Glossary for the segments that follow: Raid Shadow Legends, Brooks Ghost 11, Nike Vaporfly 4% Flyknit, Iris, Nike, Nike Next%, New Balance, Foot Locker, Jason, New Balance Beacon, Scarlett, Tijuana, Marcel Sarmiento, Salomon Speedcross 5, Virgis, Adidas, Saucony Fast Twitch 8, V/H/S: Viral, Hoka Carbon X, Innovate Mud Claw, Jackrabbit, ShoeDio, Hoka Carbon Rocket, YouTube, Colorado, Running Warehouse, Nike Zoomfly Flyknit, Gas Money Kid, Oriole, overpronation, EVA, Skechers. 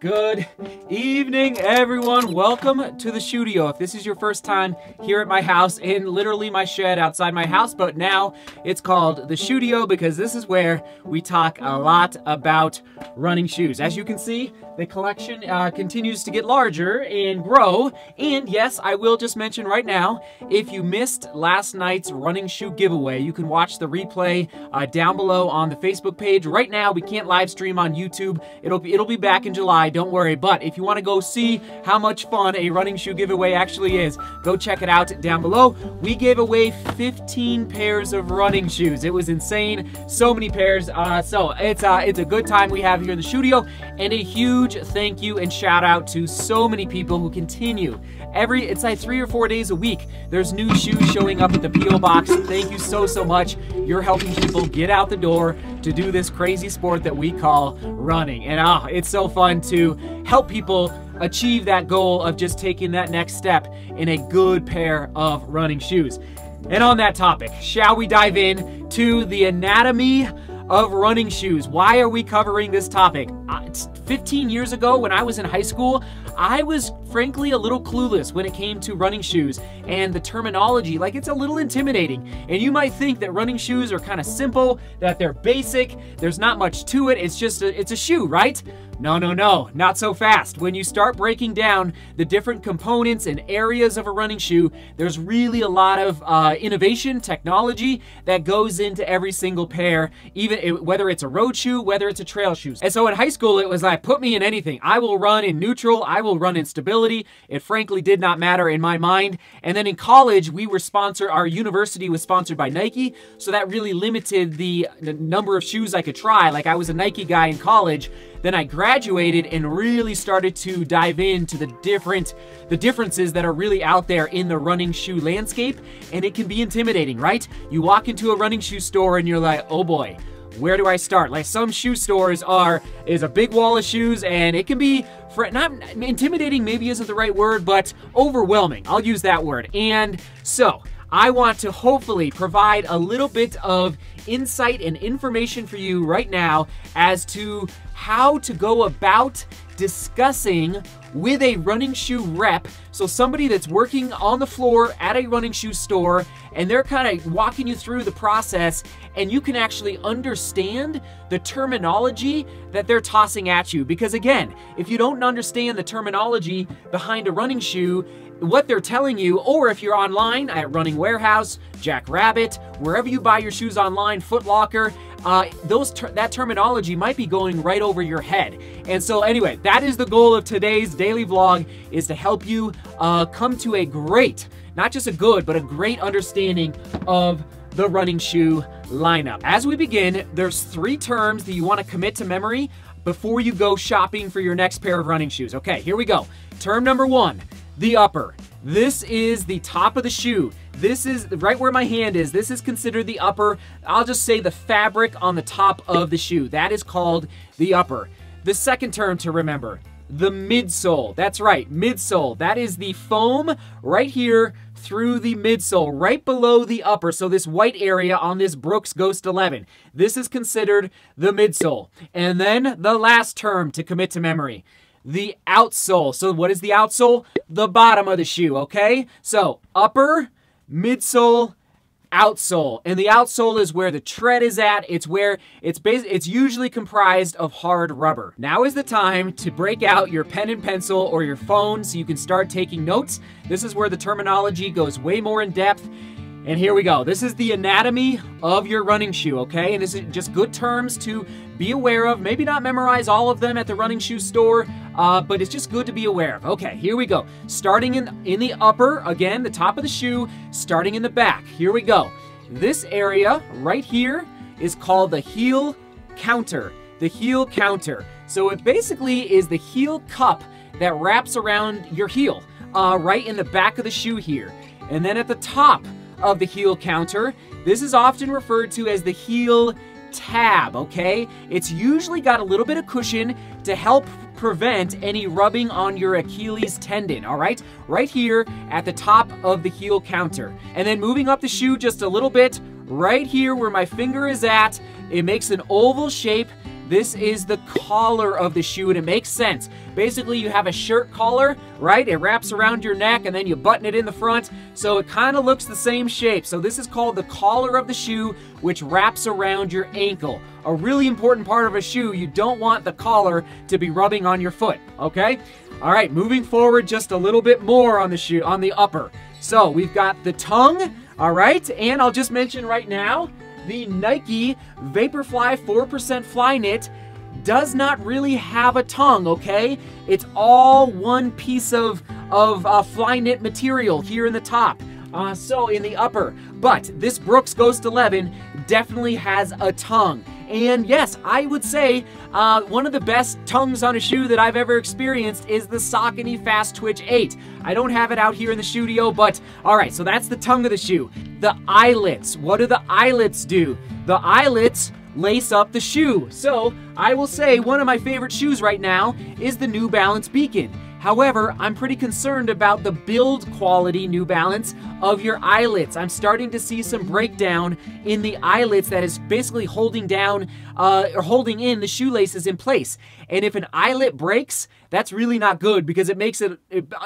Good evening, everyone. Welcome to the ShoeDio. If this is your first time here at my house, in literally my shed outside my house, but now it's called the ShoeDio because this is where we talk a lot about running shoes. As you can see, the collection continues to get larger and grow. And yes, I will just mention right now, if you missed last night's running shoe giveaway, you can watch the replay down below on the Facebook page. Right now, we can't live stream on YouTube. It'll be back in July. Don't worry, but if you want to go see how much fun a running shoe giveaway actually is, go check it out down below. We gave away 15 pairs of running shoes. It was insane. So many pairs. So it's a good time we have here in the ShoeDio, and a huge thank you and shout out to so many people who continue. It's like 3 or 4 days a week, there's new shoes showing up at the P.O. Box. Thank you so much. You're helping people get out the door to do this crazy sport that we call running. And it's so fun to help people achieve that goal of just taking that next step in a good pair of running shoes. And on that topic, shall we dive in to the anatomy of running shoes? Why are we covering this topic? It's 15 years ago when I was in high school, I was frankly a little clueless when it came to running shoes and the terminology. Like, it's a little intimidating, and you might think that running shoes are kind of simple, that they're basic, there's not much to it, it's just it's a shoe, right? No, not so fast. When you start breaking down the different components and areas of a running shoe, there's really a lot of innovation, technology that goes into every single pair, whether it's a road shoe, whether it's a trail shoe. And so in high school, it was like, put me in anything. I will run in neutral, I will run in stability. It frankly did not matter in my mind. And then in college, we were sponsored, our university was sponsored by Nike, so that really limited the number of shoes I could try. Like, I was a Nike guy in college, then I graduated and really started to dive into the differences that are really out there in the running shoe landscape, and it can be intimidating, right? You walk into a running shoe store and you're like, oh boy, where do I start? Like, some shoe stores is a big wall of shoes, and it can be not intimidating, maybe isn't the right word, but overwhelming. I'll use that word. And so I want to hopefully provide a little bit of insight and information for you right now as to how to go about discussing with a running shoe rep. So somebody that's working on the floor at a running shoe store, and they're kind of walking you through the process, and you can actually understand the terminology that they're tossing at you. Because again, if you don't understand the terminology behind a running shoe, what they're telling you, or if you're online at Running Warehouse, Jackrabbit, wherever you buy your shoes online, Foot Locker, that terminology might be going right over your head. And so anyway, that is the goal of today's daily vlog, is to help you come to a great, not just a good, but a great understanding of the running shoe lineup. As we begin, there's 3 terms that you want to commit to memory before you go shopping for your next pair of running shoes. Okay, here we go. Term number 1, the upper. This is the top of the shoe. This is right where my hand is. This is considered the upper. I'll just say the fabric on the top of the shoe. That is called the upper. The second term to remember, the midsole. That's right, midsole. That is the foam right here through the midsole, right below the upper. So this white area on this Brooks Ghost 11, this is considered the midsole. And then the last term to commit to memory, the outsole. So what is the outsole? The bottom of the shoe, okay? So upper, midsole, outsole. And the outsole is where the tread is at. It's where it's usually comprised of hard rubber. Now is the time to break out your pen and pencil or your phone so you can start taking notes. This is where the terminology goes way more in depth. And here we go. This is the anatomy of your running shoe, okay? And this is just good terms to be aware of. Maybe not memorize all of them at the running shoe store, but it's just good to be aware of. Okay, here we go. Starting in the upper, again, the top of the shoe, starting in the back. Here we go. This area right here is called the heel counter. The heel counter. So it basically is the heel cup that wraps around your heel, right in the back of the shoe here. And then at the top of the heel counter, this is often referred to as the heel tab, okay? It's usually got a little bit of cushion to help prevent any rubbing on your Achilles tendon, all right? Right here at the top of the heel counter. And then moving up the shoe just a little bit, right here where my finger is at, it makes an oval shape This is the collar of the shoe, and it makes sense. Basically, you have a shirt collar, right? It wraps around your neck, and then you button it in the front, so it kind of looks the same shape. So this is called the collar of the shoe, which wraps around your ankle. A really important part of a shoe, you don't want the collar to be rubbing on your foot, okay? All right, moving forward just a little bit more on the shoe, on the upper. So we've got the tongue, all right? And I'll just mention right now, the Nike Vaporfly 4% Flyknit does not really have a tongue, okay? It's all one piece of Flyknit material here in the top. So in the upper, but this Brooks Ghost 11 definitely has a tongue. And yes, I would say one of the best tongues on a shoe that I've ever experienced is the Saucony Fast Twitch 8. I don't have it out here in the ShoeDio, but all right, so that's the tongue of the shoe. The eyelets, what do? The eyelets lace up the shoe. So I will say one of my favorite shoes right now is the New Balance Beacon. However, I'm pretty concerned about the build quality, New Balance, of your eyelets. I'm starting to see some breakdown in the eyelets that is basically holding down or holding in the shoelaces in place. And if an eyelet breaks, that's really not good because it makes it,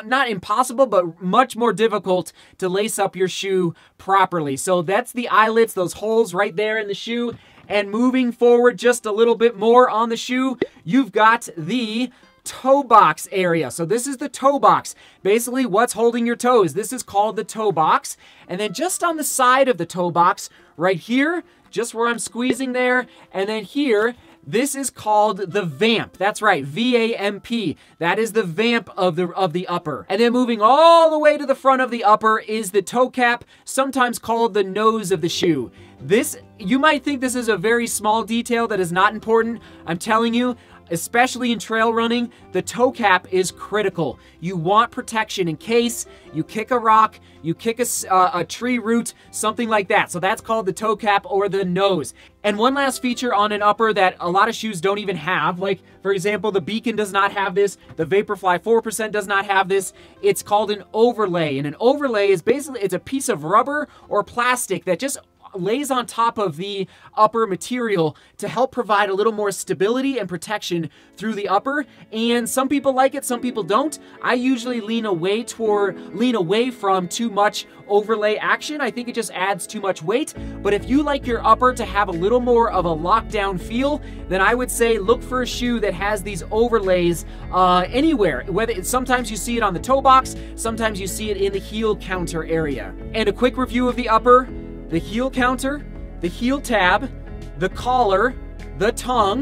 not impossible, but much more difficult to lace up your shoe properly. So that's the eyelets, those holes right there in the shoe. And moving forward just a little bit more on the shoe, you've got the toe box area. So this is the toe box. Basically what's holding your toes. This is called the toe box. And then just on the side of the toe box, right here, just where I'm squeezing there, and then here, this is called the vamp. That's right, V-A-M-P. That is the vamp of the upper. And then moving all the way to the front of the upper is the toe cap, sometimes called the nose of the shoe. This, you might think this is a very small detail that is not important. I'm telling you, especially in trail running, the toe cap is critical. You want protection in case you kick a rock, you kick a tree root, something like that. So that's called the toe cap or the nose. And one last feature on an upper that a lot of shoes don't even have, like for example, the Beacon does not have this, the Vaporfly 4% does not have this. It's called an overlay. And an overlay is basically, it's a piece of rubber or plastic that just lays on top of the upper material to help provide a little more stability and protection through the upper. And some people like it, some people don't. I usually lean away from too much overlay action. I think it just adds too much weight. But if you like your upper to have a little more of a lockdown feel, then I would say look for a shoe that has these overlays anywhere. Whether it's, sometimes you see it on the toe box, sometimes you see it in the heel counter area. And a quick review of the upper: the heel counter, the heel tab, the collar, the tongue,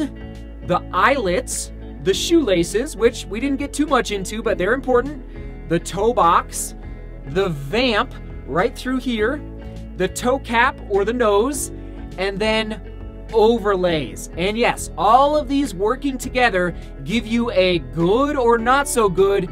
the eyelets, the shoelaces, which we didn't get too much into, but they're important, the toe box, the vamp right through here, the toe cap or the nose, and then overlays. And yes, all of these working together give you a good or not so good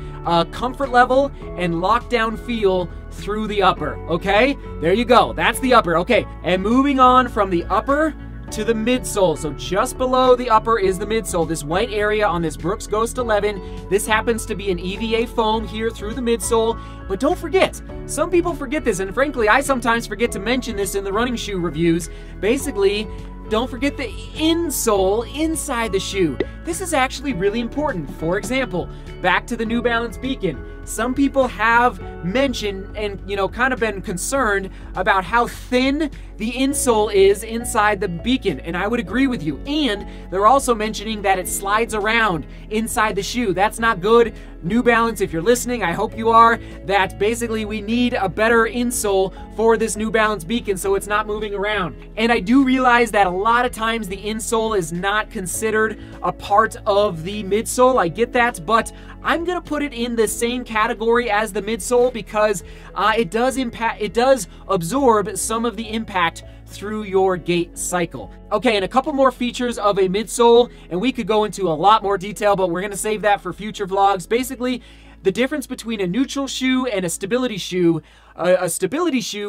comfort level and lockdown feel through the upper, okay? There you go, that's the upper, okay. And moving on from the upper to the midsole. So just below the upper is the midsole, this white area on this Brooks Ghost 11. This happens to be an EVA foam here through the midsole, but don't forget, some people forget this, and frankly, I sometimes forget to mention this in the running shoe reviews. Basically, don't forget the insole inside the shoe. This is actually really important. For example, back to the New Balance Beacon. Some people have mentioned and, you know, kind of been concerned about how thin the insole is inside the Beacon, and I would agree with you. And they're also mentioning that it slides around inside the shoe. That's not good. New Balance, if you're listening, I hope you are, that basically we need a better insole for this New Balance Beacon so it's not moving around. And I do realize that a lot of times the insole is not considered a part of the midsole. I get that, but I'm gonna put it in the same category as the midsole because it does absorb some of the impact through your gait cycle. Okay, and a couple more features of a midsole, and we could go into a lot more detail, but we're gonna save that for future vlogs. Basically, the difference between a neutral shoe and a stability shoe,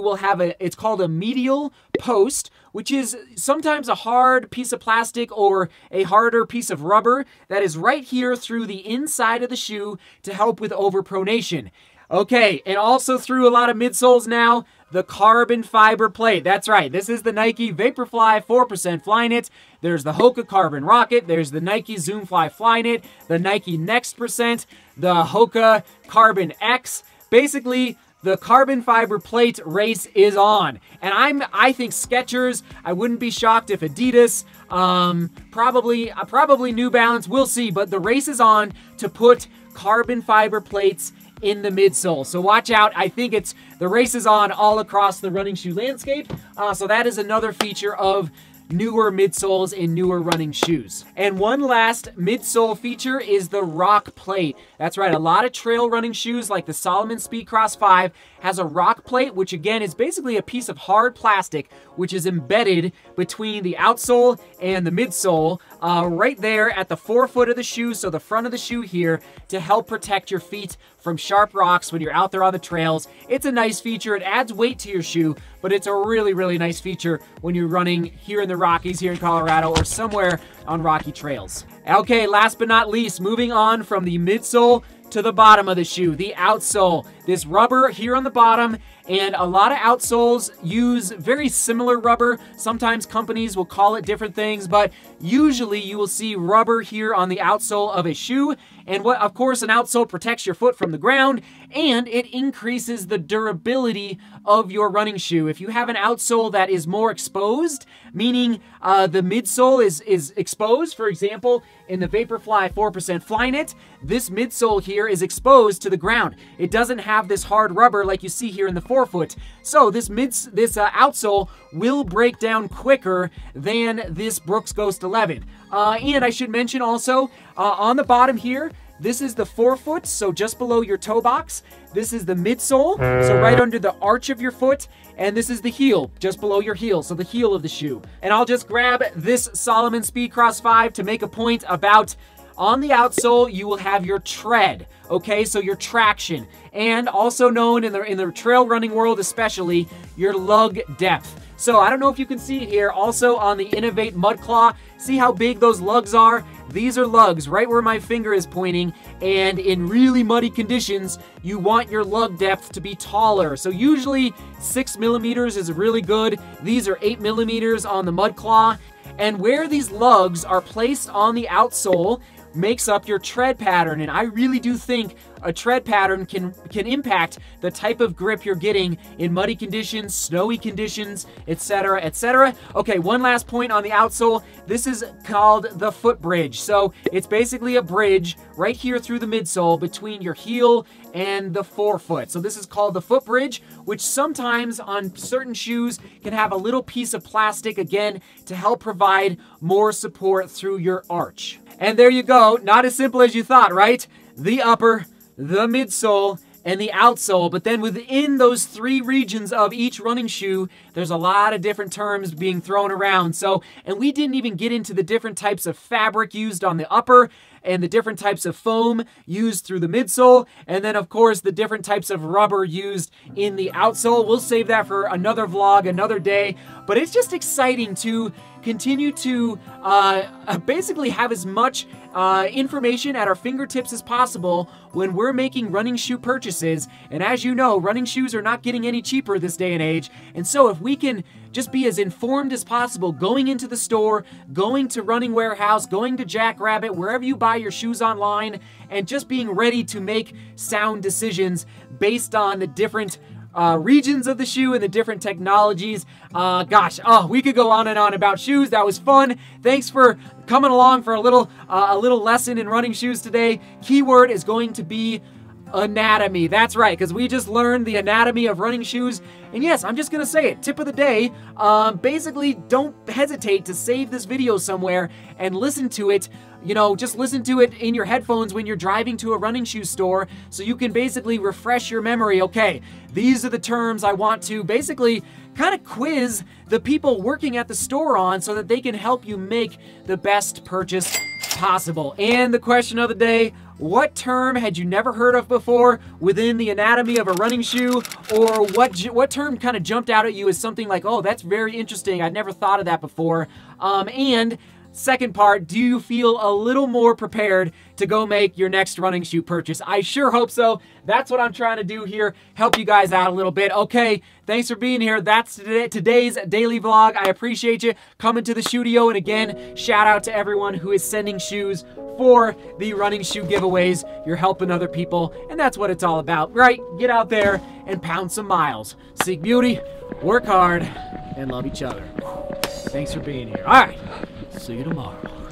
will have it's called a medial post, which is sometimes a hard piece of plastic or a harder piece of rubber that is right here through the inside of the shoe to help with overpronation. Okay, and also through a lot of midsoles now, the carbon fiber plate. That's right, this is the Nike Vaporfly 4% Flyknit. There's the Hoka Carbon Rocket. There's the Nike Zoomfly Flyknit, the Nike Next%, the Hoka Carbon X. Basically, the carbon fiber plate race is on. And I think Skechers, I wouldn't be shocked if Adidas, probably New Balance, we'll see. But the race is on to put carbon fiber plates in the midsole. So watch out. I think it's, the race is on all across the running shoe landscape. So that is another feature of newer midsoles in newer running shoes. And one last midsole feature is the rock plate. That's right, a lot of trail running shoes like the Salomon Speedcross 5 has a rock plate, which again is basically a piece of hard plastic which is embedded between the outsole and the midsole right there at the forefoot of the shoe, so the front of the shoe here, to help protect your feet from sharp rocks when you're out there on the trails. It's a nice feature. It adds weight to your shoe, but it's a really, really nice feature when you're running here in the Rockies, here in Colorado, or somewhere on rocky trails. Okay, last but not least, moving on from the midsole to the bottom of the shoe, the outsole. This rubber here on the bottom, and a lot of outsoles use very similar rubber. Sometimes companies will call it different things, but usually you will see rubber here on the outsole of a shoe. And what, of course, an outsole protects your foot from the ground, and it increases the durability of your running shoe. If you have an outsole that is more exposed, meaning the midsole is exposed, for example, in the Vaporfly 4% Flyknit, this midsole here is exposed to the ground. It doesn't have this hard rubber like you see here in the forefoot. So this outsole will break down quicker than this Brooks Ghost 11. And I should mention also, on the bottom here, this is the forefoot, so just below your toe box. This is the midsole, so right under the arch of your foot. And this is the heel, just below your heel, so the heel of the shoe. And I'll just grab this Salomon Speedcross 5 to make a point about, on the outsole, you will have your tread, okay? So your traction, and also known in the trail running world especially, your lug depth. So I don't know if you can see it here, also on the Innovate Mud Claw, see how big those lugs are? These are lugs right where my finger is pointing, and in really muddy conditions, you want your lug depth to be taller. So usually 6 millimeters is really good. These are 8 millimeters on the Mud Claw, and where these lugs are placed on the outsole makes up your tread pattern, and I really do think a tread pattern can impact the type of grip you're getting in muddy conditions, snowy conditions, etc., etc. Okay, one last point on the outsole. This is called the foot bridge. So it's basically a bridge right here through the midsole between your heel and the forefoot. So this is called the foot bridge, which sometimes on certain shoes can have a little piece of plastic, again, to help provide more support through your arch. And there you go, not as simple as you thought, right? The upper, the midsole, and the outsole, but then within those three regions of each running shoe, there's a lot of different terms being thrown around. So, and we didn't even get into the different types of fabric used on the upper, and the different types of foam used through the midsole, and then of course the different types of rubber used in the outsole. We'll save that for another vlog, another day, but it's just exciting to continue to basically have as much information at our fingertips as possible when we're making running shoe purchases. And as you know, running shoes are not getting any cheaper this day and age, and so if we can just be as informed as possible going into the store, going to Running Warehouse, going to Jackrabbit, wherever you buy your shoes online, and just being ready to make sound decisions based on the different regions of the shoe and the different technologies. Gosh, oh, we could go on and on about shoes. That was fun. Thanks for coming along for a little lesson in running shoes today. Keyword is going to be anatomy. That's right, because we just learned the anatomy of running shoes. And yes, I'm just gonna say it, tip of the day, basically don't hesitate to save this video somewhere and listen to it. You know, just listen to it in your headphones when you're driving to a running shoe store, so you can basically refresh your memory. Okay, these are the terms I want to basically kind of quiz the people working at the store on, so that they can help you make the best purchase possible. And the question of the day, what term had you never heard of before within the anatomy of a running shoe? Or what term kind of jumped out at you as something like, oh, that's very interesting, I'd never thought of that before. And Second part, do you feel a little more prepared to go make your next running shoe purchase? I sure hope so. That's what I'm trying to do here, help you guys out a little bit. Okay, thanks for being here. That's today's daily vlog. I appreciate you coming to the ShoeDio. And again, shout out to everyone who is sending shoes for the running shoe giveaways. You're helping other people, and that's what it's all about, right? Get out there and pound some miles. Seek beauty, work hard, and love each other. Thanks for being here. All right. See you tomorrow.